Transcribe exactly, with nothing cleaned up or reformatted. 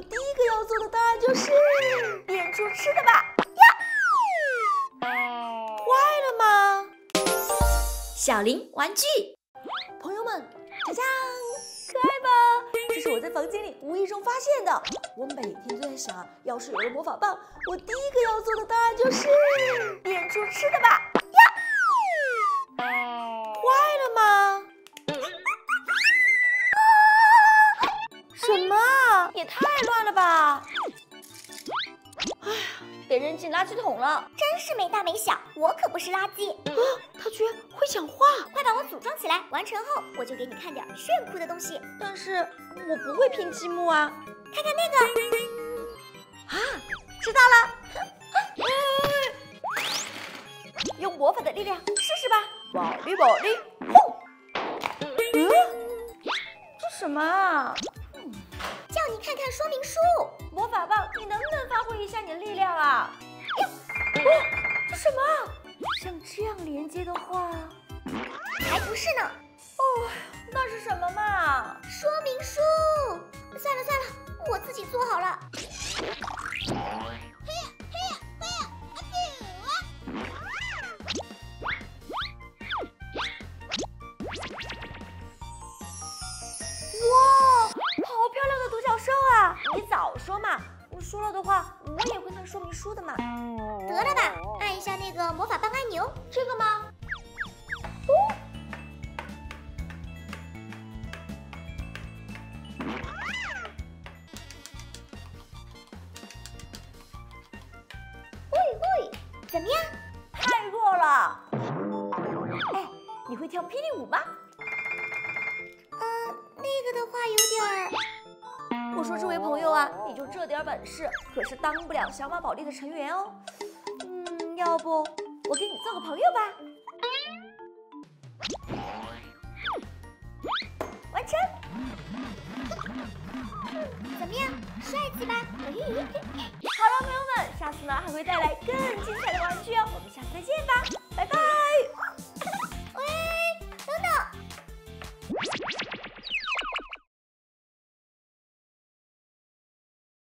我第一个要做的当然就是变出吃的吧。呀，坏了吗？小林玩具，朋友们，锵锵，可爱吧？这是我在房间里无意中发现的。我每天都在想啊，要是有了魔法棒，我第一个要做的当然就是变出吃的吧。呀，坏了吗？ 什么？也太乱了吧！哎呀，得扔进垃圾桶了。真是没大没小，我可不是垃圾。啊，他居然会讲话！快把我组装起来，完成后我就给你看点炫酷的东西。但是我不会拼积木啊。看看那个。啊，知道了。哎、用魔法的力量试试吧。宝利宝利，轰！嗯，这什么啊？ 叫你看看说明书，魔法棒，你能不能发挥一下你的力量啊？哟，哦，这什么？像这样连接的话，还不是呢。哦，那是什么嘛？说明书。算了算了，我自己做好了。嘿呀嘿呀嘿呀！哇！ 好漂亮的独角兽啊！你早说嘛！我说了的话，我也会看说明书的嘛。得了吧，按一下那个魔法棒按钮，这个吗？哦，喂喂，怎么样？太弱了！哎，你会跳霹雳舞吗？ 这个的话有点……我说这位朋友啊，你就这点本事，可是当不了小马宝莉的成员哦。嗯，要不我给你做个朋友吧？完成。怎么样，帅气吧？好了，朋友们，下次呢还会带来更精彩的玩具哦，我们下次再见吧，拜拜。